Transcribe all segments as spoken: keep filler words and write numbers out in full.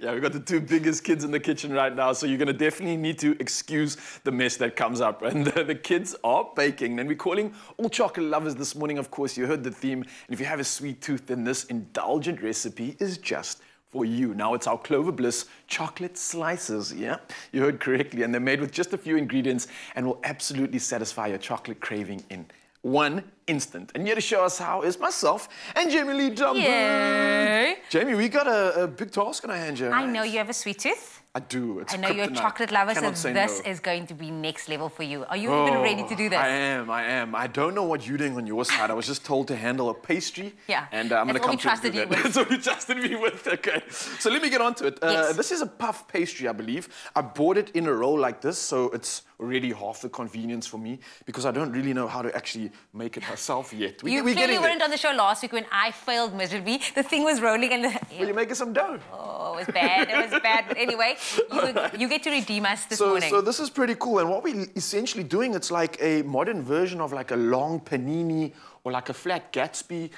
Yeah, we've got the two biggest kids in the kitchen right now, so you're going to definitely need to excuse the mess that comes up. And the, the kids are baking. And we're calling all chocolate lovers this morning, of course. You heard the theme. And if you have a sweet tooth, then this indulgent recipe is just for you. Now, it's our Clover Bliss chocolate slices, yeah? You heard correctly. And they're made with just a few ingredients and will absolutely satisfy your chocolate craving in one instant. And here to show us how is myself and Jamie Lee Domberg. Yay. Jamie, we got a, a big task on our hands here. Right? I know you have a sweet tooth. I do. It's I know you're a chocolate lover, so this no. is going to be next level for you. Are you oh, even ready to do this? I am, I am. I don't know what you're doing on your side. I was just told to handle a pastry. Yeah. And uh, I'm going to come to do that. That's all you trusted me with. Okay. So let me get on to it. Uh, yes. This is a puff pastry, I believe. I bought it in a roll like this, so it's already half the convenience for me because I don't really know how to actually make it myself yet. We, you we clearly weren't on the show last week when I failed miserably. The thing was rolling and... The, yeah. Well, you're making some dough. Oh, it was bad. It was bad. But anyway... You, right. you get to redeem us this so, morning. So this is pretty cool. And what we're essentially doing, it's like a modern version of like a long panini or like a flat Gatsby,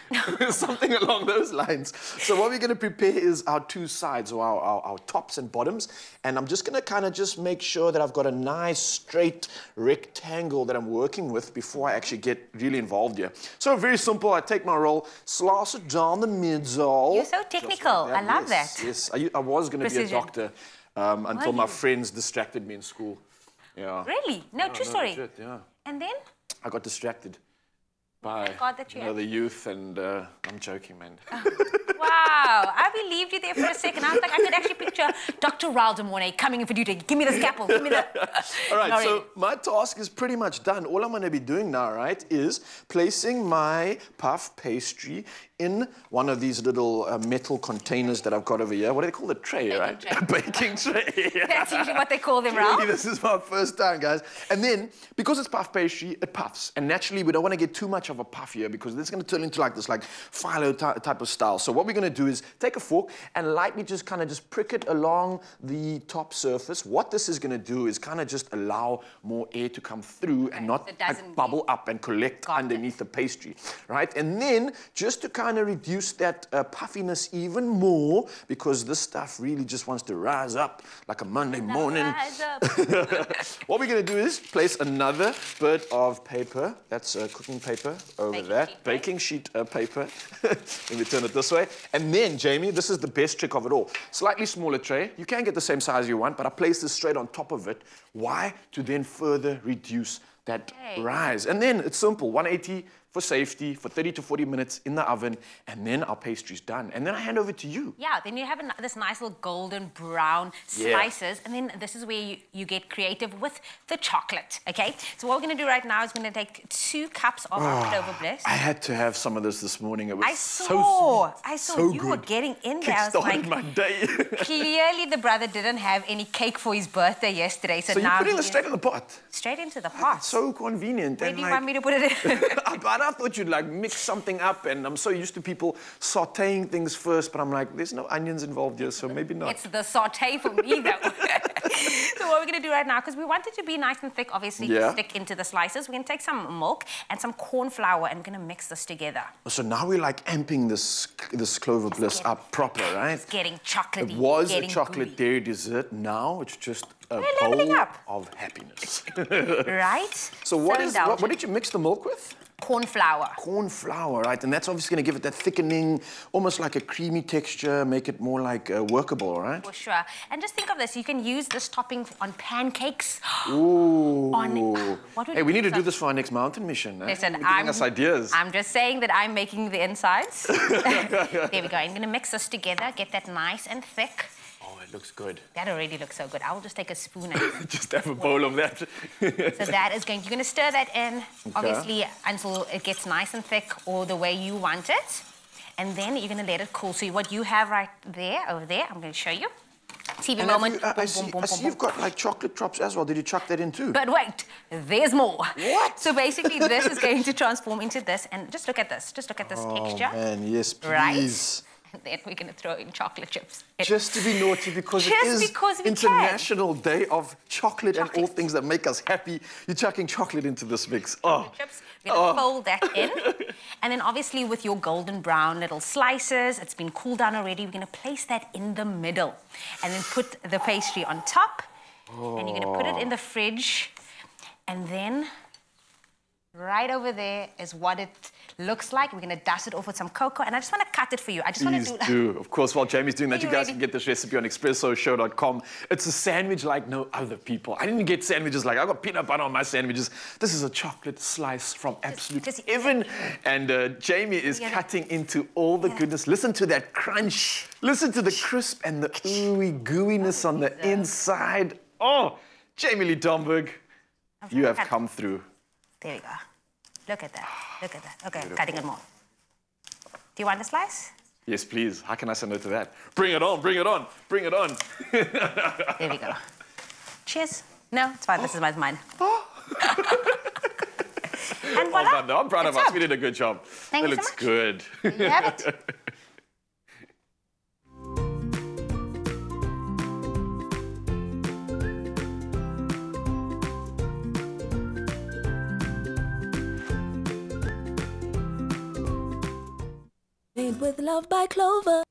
something along those lines. So what we're going to prepare is our two sides, or our, our, our tops and bottoms. And I'm just going to kind of just make sure that I've got a nice straight rectangle that I'm working with before I actually get really involved here. So very simple. I take my roll, slice it down the middle. You're so technical. Like I love yes, that. Yes, I, I was going to be a doctor. Um, until my friends distracted me in school. Yeah. Really? No, yeah, true no, story. Legit, yeah. And then? I got distracted by God, that you you know, the youth, and uh, I'm joking, man. Oh. Wow, I believed you there for a second. I was like, I could actually picture Doctor Raldemorne coming in for duty. Give me the scalpel, give me the... All right, Sorry. so my task is pretty much done. All I'm going to be doing now, right, is placing my puff pastry in one of these little uh, metal containers that I've got over here. What do they call the tray, Baking right? Tray. Baking tray. Yeah. That's usually what they call them, Ralph. Really, this is my first time, guys. And then, because it's puff pastry, it puffs. And naturally, we don't want to get too much of a puff here because it's going to turn into like this, like phyllo type of style. So what we're going to do is take a fork and lightly just kind of just prick it along the top surface. What this is going to do is kind of just allow more air to come through okay, and not so like, bubble up and collect underneath it. the pastry, right? And then, just to kind kind of reduce that uh, puffiness even more, because this stuff really just wants to rise up like a Monday morning. Rise up. What we're going to do is place another bit of paper, that's uh, cooking paper over baking that, sheet, baking right? sheet uh, paper. Let me turn it this way. And then, Jamie, this is the best trick of it all. Slightly smaller tray. You can get the same size you want, but I place this straight on top of it. Why? To then further reduce that okay. rise. And then it's simple, one eighty for safety, for thirty to forty minutes in the oven, and then our pastry's done. And then I hand over to you. Yeah, then you have a, this nice little golden brown slices, yeah. and then this is where you, you get creative with the chocolate, okay? So what we're gonna do right now is we're gonna take two cups of oh, Clover Bliss. I had to have some of this this morning. It was I saw, so sweet, I saw so you good. were getting in there. I was like, my day. Clearly the brother didn't have any cake for his birthday yesterday, so, so now- So you're putting this straight in the pot? Straight into the pot. That's so convenient. Where and do you like... want me to put it in? I thought you'd like mix something up, and I'm so used to people sauteing things first, but I'm like, there's no onions involved here, so maybe not. It's the saute for me, though. So what we're going to do right now, because we want it to be nice and thick, obviously, yeah. stick into the slices, we're going to take some milk and some corn flour, and we're going to mix this together. So now we're like amping this this Clover Bliss up proper, right? It's getting chocolatey. It was a chocolate dairy dessert. Now it's just a bowl up. of happiness. Right? So what so is what, what did you mix the milk with? Corn flour. Corn flour, right? And that's obviously going to give it that thickening, almost like a creamy texture, make it more like uh, workable, right? For sure. And just think of this: you can use this topping on pancakes. Ooh. On, uh, what would hey, we need to do this for our next mountain mission. Eh? Listen, You're I'm us ideas. I'm just saying that I'm making the insides. There we go. I'm going to mix this together, get that nice and thick. Oh, it looks good. That already looks so good. I will just take a spoon and... just have a bowl of that. So that is going... You're going to stir that in, okay. obviously, until it gets nice and thick or the way you want it. And then you're going to let it cool. So what you have right there, over there, I'm going to show you. T V moment. You, I, boom, I see, boom, boom, I see boom, you've boom. got, like, chocolate drops as well. Did you chuck that in too? But wait, there's more. What? So basically, this is going to transform into this. And just look at this. Just look at this oh, texture. Oh, man, yes, please. Right? and then we're going to throw in chocolate chips. Just to be naughty, because it is International Day of Chocolate and all things that make us happy. You're chucking chocolate into this mix. Oh. Chips. We're going to oh. fold that in. And then obviously with your golden brown little slices, it's been cooled down already, we're going to place that in the middle. And then put the pastry on top. Oh. And you're going to put it in the fridge. And then right over there is what it looks like. We're going to dust it off with some cocoa. And I just want to cut it for you. I just want to do that. Please do. Of course, while Jamie's doing that, you guys can get this recipe on expresso show dot com. It's a sandwich like no other, people. I didn't get sandwiches like I got peanut butter on my sandwiches. This is a chocolate slice from absolute heaven. And uh, Jamie is cutting into all the goodness. Listen to that crunch. Listen to the crisp and the ooey gooiness on the inside. Oh, Jamie Lee Domberg, you have come through. There we go. Look at that. Look at that. Okay, beautiful. Cutting it more. Do you want a slice? Yes, please. How can I say no to that? Bring it on, bring it on, bring it on. There we go. Cheers. No, it's fine. Oh. This is mine. Oh. And voila. Well done, though. I'm proud it's of us. Up. We did a good job. Thank that you so much. It looks good. You have it. With love by Clover.